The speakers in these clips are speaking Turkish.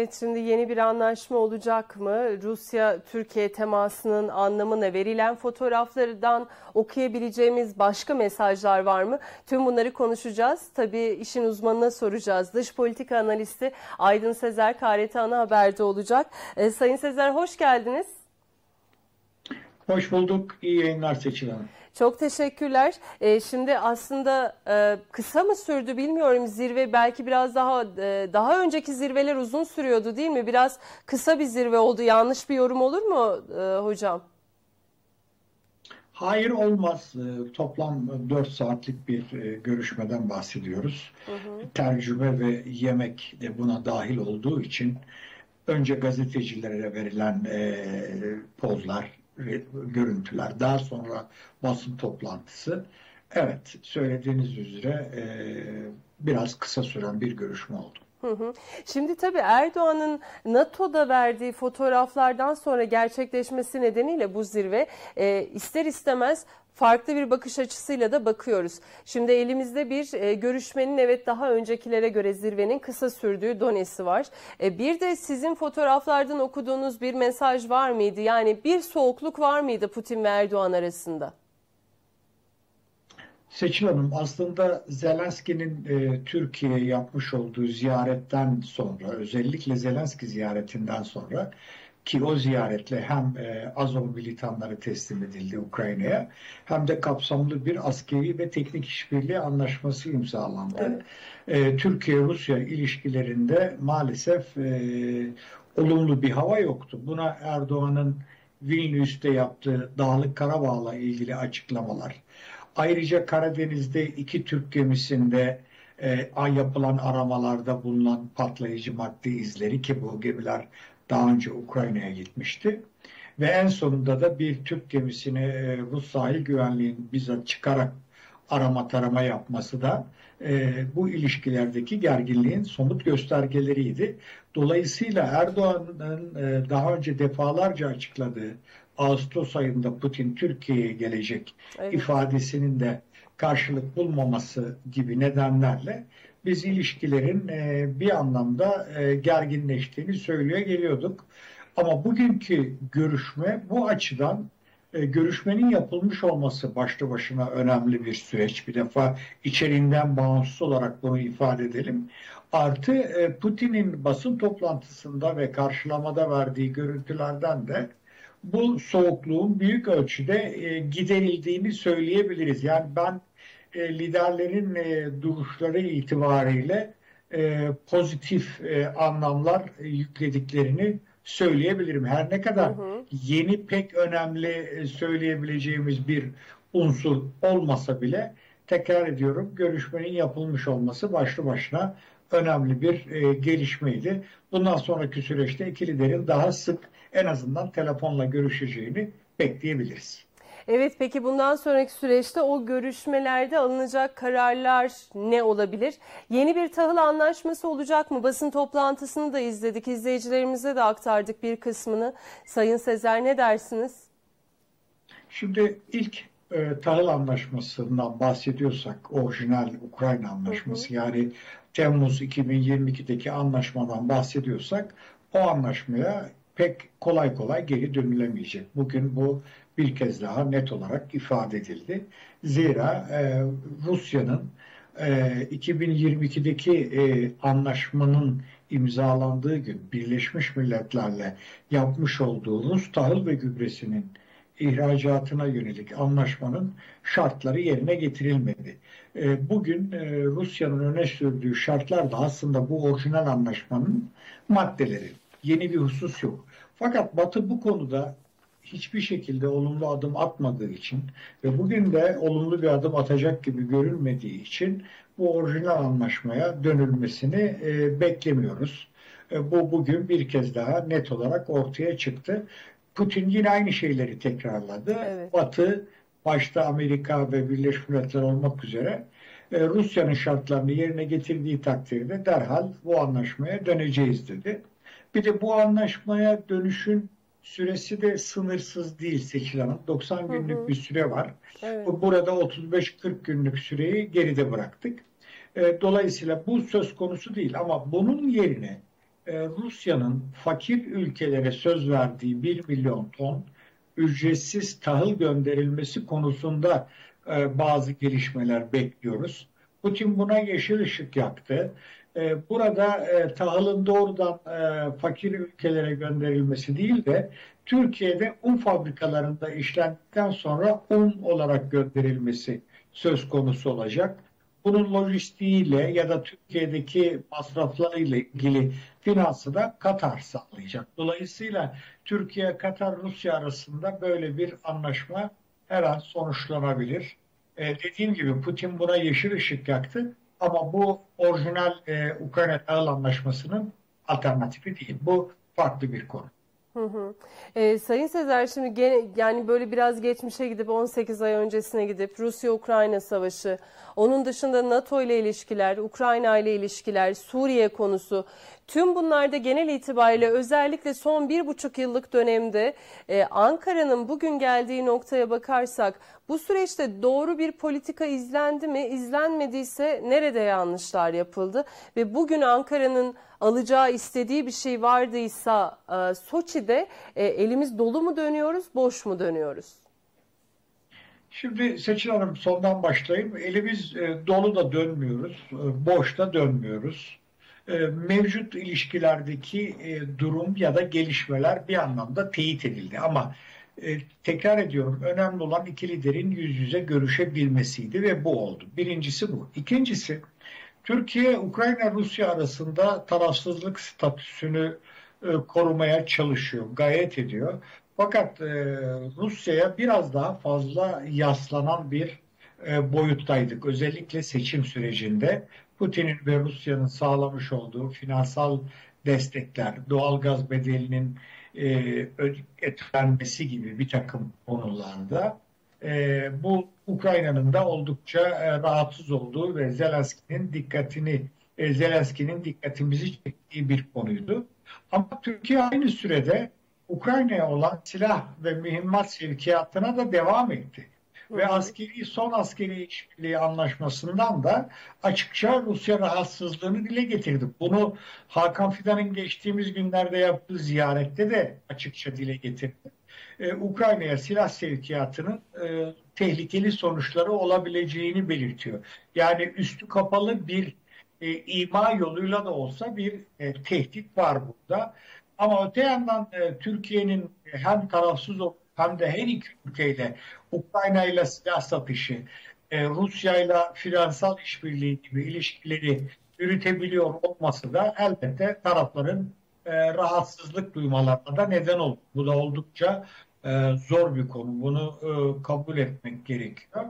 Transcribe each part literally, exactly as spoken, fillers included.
Evet, şimdi yeni bir anlaşma olacak mı? Rusya-Türkiye temasının anlamına verilen fotoğraflardan okuyabileceğimiz başka mesajlar var mı? Tüm bunları konuşacağız. Tabii işin uzmanına soracağız. Dış politika analisti Aydın Sezer K R T Ana Haber'de olacak. E, Sayın Sezer, hoş geldiniz. Hoş bulduk. İyi yayınlar Seçil Hanım. Çok teşekkürler. Ee, şimdi aslında e, kısa mı sürdü bilmiyorum zirve, belki biraz daha e, daha önceki zirveler uzun sürüyordu değil mi? Biraz kısa bir zirve oldu. Yanlış bir yorum olur mu e, hocam? Hayır, olmaz. E, toplam dört saatlik bir e, görüşmeden bahsediyoruz. Hı hı. Tercüme ve yemek de buna dahil olduğu için önce gazetecilere verilen e, pozlar, görüntüler, daha sonra basın toplantısı. Evet, söylediğiniz üzere e, biraz kısa süren bir görüşme oldu. Hı hı. Şimdi tabii Erdoğan'ın NATO'da verdiği fotoğraflardan sonra gerçekleşmesi nedeniyle bu zirve e, ister istemez farklı bir bakış açısıyla da bakıyoruz. Şimdi elimizde bir görüşmenin, evet, daha öncekilere göre zirvenin kısa sürdüğü donesi var. Bir de sizin fotoğraflardan okuduğunuz bir mesaj var mıydı? Yani bir soğukluk var mıydı Putin ve Erdoğan arasında? Seçil Hanım, aslında Zelenski'nin e, Türkiye'ye yapmış olduğu ziyaretten sonra, özellikle Zelenski ziyaretinden sonra, ki o ziyaretle hem e, Azov militanları teslim edildi Ukrayna'ya, hem de kapsamlı bir askeri ve teknik işbirliği anlaşması imzalandı. Evet. E, Türkiye-Rusya ilişkilerinde maalesef e, olumlu bir hava yoktu. Buna Erdoğan'ın Vilnius'te yaptığı Dağlık Karabağ'la ilgili açıklamalar, ayrıca Karadeniz'de iki Türk gemisinde e, yapılan aramalarda bulunan patlayıcı madde izleri, ki bu gemiler daha önce Ukrayna'ya gitmişti. Ve en sonunda da bir Türk gemisini e, Rus sahil güvenliğinin bizzat çıkarak arama tarama yapması da e, bu ilişkilerdeki gerginliğin somut göstergeleriydi. Dolayısıyla Erdoğan'ın e, daha önce defalarca açıkladığı Ağustos ayında Putin Türkiye'ye gelecek, evet, ifadesinin de karşılık bulmaması gibi nedenlerle biz ilişkilerin bir anlamda gerginleştiğini söyleye geliyorduk. Ama bugünkü görüşme bu açıdan, görüşmenin yapılmış olması başlı başına önemli bir süreç. Bir defa içeriğinden bağımsız olarak bunu ifade edelim. Artı Putin'in basın toplantısında ve karşılamada verdiği görüntülerden de bu soğukluğun büyük ölçüde giderildiğini söyleyebiliriz. Yani ben liderlerin duruşları itibariyle pozitif anlamlar yüklediklerini söyleyebilirim. Her ne kadar hı hı. yeni pek önemli söyleyebileceğimiz bir unsur olmasa bile, tekrar ediyorum, görüşmenin yapılmış olması başlı başına önemli bir gelişmeydi. Bundan sonraki süreçte iki liderin daha sık, en azından telefonla görüşeceğini bekleyebiliriz. Evet, peki bundan sonraki süreçte o görüşmelerde alınacak kararlar ne olabilir? Yeni bir tahıl anlaşması olacak mı? Basın toplantısını da izledik. İzleyicilerimize de aktardık bir kısmını. Sayın Sezer, ne dersiniz? Şimdi ilk e, tahıl anlaşmasından bahsediyorsak, orijinal Ukrayna anlaşması, hı hı. yani Temmuz iki bin yirmi iki'deki anlaşmadan bahsediyorsak, o anlaşmaya pek kolay kolay geri dönülemeyecek. Bugün bu bir kez daha net olarak ifade edildi. Zira e, Rusya'nın e, iki bin yirmi iki'deki e, anlaşmanın imzalandığı gün Birleşmiş Milletler'le yapmış olduğunuz tahıl ve gübresinin ihracatına yönelik anlaşmanın şartları yerine getirilmedi. E, bugün e, Rusya'nın öne sürdüğü şartlar da aslında bu orijinal anlaşmanın maddeleri. Yeni bir husus yok. Fakat Batı bu konuda hiçbir şekilde olumlu adım atmadığı için ve bugün de olumlu bir adım atacak gibi görünmediği için bu orijinal anlaşmaya dönülmesini e, beklemiyoruz. E, bu bugün bir kez daha net olarak ortaya çıktı. Putin yine aynı şeyleri tekrarladı. Evet. Batı, başta Amerika ve Birleşmiş Milletler olmak üzere, e, Rusya'nın şartlarını yerine getirdiği takdirde derhal bu anlaşmaya döneceğiz dedi. Bir de bu anlaşmaya dönüşün süresi de sınırsız değil Seçil Hanım. doksan günlük hı hı. bir süre var. Evet. Burada otuz beş kırk günlük süreyi geride bıraktık. Dolayısıyla bu söz konusu değil, ama bunun yerine Rusya'nın fakir ülkelere söz verdiği bir milyon ton ücretsiz tahıl gönderilmesi konusunda bazı gelişmeler bekliyoruz. Putin buna yeşil ışık yaktı. Burada tahılın doğrudan fakir ülkelere gönderilmesi değil de Türkiye'de un fabrikalarında işlendikten sonra un olarak gönderilmesi söz konusu olacak. Bunun lojistiğiyle ya da Türkiye'deki masraflarıyla ilgili finansı da Katar sağlayacak. Dolayısıyla Türkiye-Katar-Rusya arasında böyle bir anlaşma her an sonuçlanabilir. Ee, dediğim gibi Putin buna yeşil ışık yaktı ama bu orijinal e, Ukrayna Tahıl Anlaşması'nın alternatifi değil. Bu farklı bir konu. Hı hı. E, Sayın Sezer, şimdi gene, yani böyle biraz geçmişe gidip on sekiz ay öncesine gidip Rusya-Ukrayna savaşı, onun dışında NATO ile ilişkiler, Ukrayna ile ilişkiler, Suriye konusu, tüm bunlarda genel itibariyle özellikle son bir buçuk yıllık dönemde e, Ankara'nın bugün geldiği noktaya bakarsak bu süreçte doğru bir politika izlendi mi? İzlenmediyse nerede yanlışlar yapıldı? Ve bugün Ankara'nın alacağı, istediği bir şey vardıysa e, Soçi'de e, elimiz dolu mu dönüyoruz, boş mu dönüyoruz? Şimdi Seçil Hanım, sondan başlayayım. Elimiz e, dolu da dönmüyoruz, e, boş da dönmüyoruz. E, mevcut ilişkilerdeki e, durum ya da gelişmeler bir anlamda teyit edildi. Ama e, tekrar ediyorum, önemli olan iki liderin yüz yüze görüşebilmesiydi ve bu oldu. Birincisi bu. İkincisi, Türkiye, Ukrayna-Rusya arasında tarafsızlık statüsünü e, korumaya çalışıyor, gayret ediyor. Fakat e, Rusya'ya biraz daha fazla yaslanan bir e, boyuttaydık. Özellikle seçim sürecinde Putin'in ve Rusya'nın sağlamış olduğu finansal destekler, doğalgaz bedelinin etkilenmesi gibi bir takım konularda e, bu Ukrayna'nın da oldukça e, rahatsız olduğu ve Zelenski'nin dikkatini e, Zelenski'nin dikkatimizi çektiği bir konuydu. Ama Türkiye aynı sürede Ukrayna'ya olan silah ve mühimmat sevkiyatına da devam etti. Ve askeri son askeri işbirliği anlaşmasından da açıkça Rusya rahatsızlığını dile getirdi. Bunu Hakan Fidan'ın geçtiğimiz günlerde yaptığı ziyarette de açıkça dile getirdi. Ee, Ukrayna'ya silah sevkiyatının e, tehlikeli sonuçları olabileceğini belirtiyor. Yani üstü kapalı bir e, ima yoluyla da olsa bir e, tehdit var burada. Ama öte yandan e, Türkiye'nin hem tarafsız olduğu hem de her iki ülkeyle, Ukrayna'yla silah satışı, e, Rusya'yla finansal işbirliği gibi ilişkileri yürütebiliyor olması da elbette tarafların e, rahatsızlık duymalarına da neden oldu. Bu da oldukça e, zor bir konu. Bunu e, kabul etmek gerekiyor.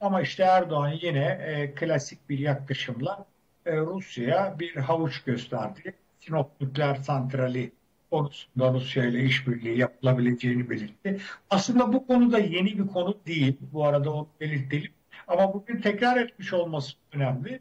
Ama işte Erdoğan yine e, klasik bir yaklaşımla e, Rusya'ya bir havuç gösterdi. Sinop nükleer santrali konusunda Rusya ile işbirliği yapılabileceğini belirtti. Aslında bu konu da yeni bir konu değil. Bu arada onu belirtelim. Ama bugün tekrar etmiş olması önemli.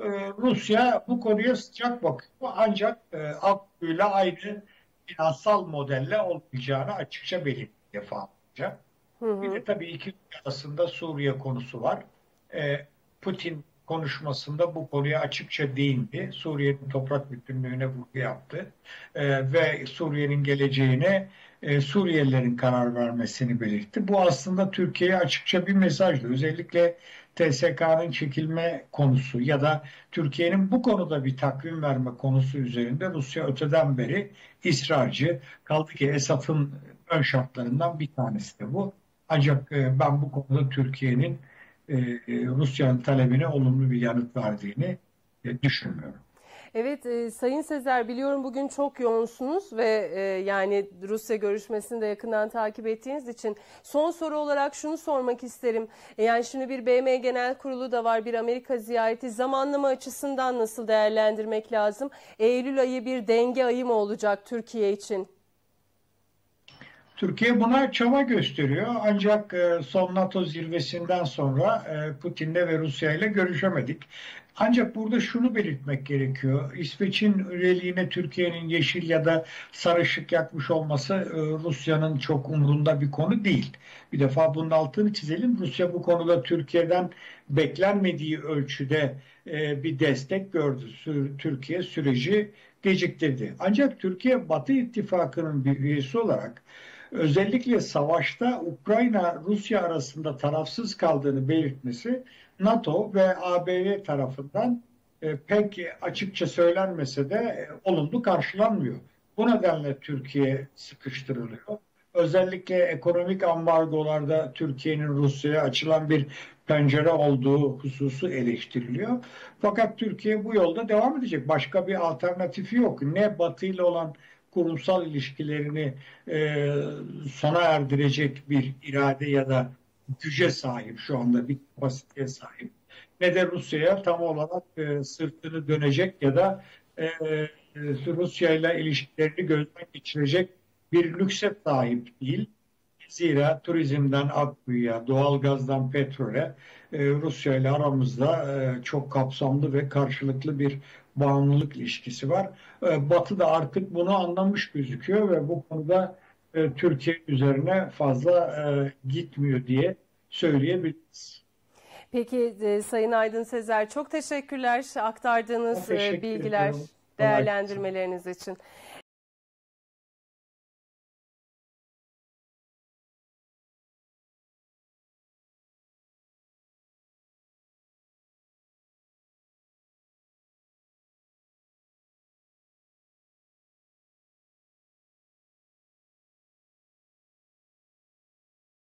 Ee, Rusya bu konuya sıcak bakıyor. Ancak e, A K P'yla aynı finansal modelle olmayacağını açıkça belirtti defalarca. Bir de tabii iki ülke arasında Suriye konusu var. E, Putin konuşmasında bu konuya açıkça değindi. Suriye'nin toprak bütünlüğüne vurgu yaptı. Ee, ve Suriye'nin geleceğine e, Suriyelilerin karar vermesini belirtti. Bu aslında Türkiye'ye açıkça bir mesajdı. Özellikle T S K'nın çekilme konusu ya da Türkiye'nin bu konuda bir takvim verme konusu üzerinde Rusya öteden beri ısrarcı. Kaldı ki Esad'ın ön şartlarından bir tanesi de bu. Ancak e, ben bu konuda Türkiye'nin Ee, Rusya'nın talebine olumlu bir yanıt verdiğini e, düşünmüyorum. Evet, e, Sayın Sezer, biliyorum bugün çok yoğunsunuz ve e, yani Rusya görüşmesini de yakından takip ettiğiniz için son soru olarak şunu sormak isterim. E, yani şimdi bir B M Genel Kurulu da var, bir Amerika ziyareti, zamanlama açısından nasıl değerlendirmek lazım? Eylül ayı bir denge ayı mı olacak Türkiye için? Türkiye buna çaba gösteriyor ancak son NATO zirvesinden sonra Putin'le ve Rusya ile görüşemedik. Ancak burada şunu belirtmek gerekiyor. İsveç'in üyeliğine Türkiye'nin yeşil ya da sarı ışık yakmış olması Rusya'nın çok umurunda bir konu değil. Bir defa bunun altını çizelim. Rusya bu konuda Türkiye'den beklenmediği ölçüde bir destek gördü. Türkiye süreci geciktirdi. Ancak Türkiye Batı İttifakı'nın bir üyesi olarak özellikle savaşta Ukrayna-Rusya arasında tarafsız kaldığını belirtmesi NATO ve A B D tarafından pek açıkça söylenmese de olumlu karşılanmıyor. Bu nedenle Türkiye sıkıştırılıyor. Özellikle ekonomik ambargolarda Türkiye'nin Rusya'ya açılan bir pencere olduğu hususu eleştiriliyor. Fakat Türkiye bu yolda devam edecek. Başka bir alternatifi yok. Ne Batı ile olan kurumsal ilişkilerini e, sona erdirecek bir irade ya da güce sahip, şu anda bir kapasiteye sahip, ne de Rusya'ya tam olarak e, sırtını dönecek ya da e, Rusya ile ilişkilerini gözden geçirecek bir lükse sahip değil. Zira turizmden akbüye, doğalgazdan petrole Rusya ile aramızda çok kapsamlı ve karşılıklı bir bağımlılık ilişkisi var. Batı da artık bunu anlamış gözüküyor ve bu konuda Türkiye üzerine fazla gitmiyor diye söyleyebiliriz. Peki Sayın Aydın Sezer, çok teşekkürler aktardığınız teşekkür bilgiler, ediyorum. değerlendirmeleriniz için.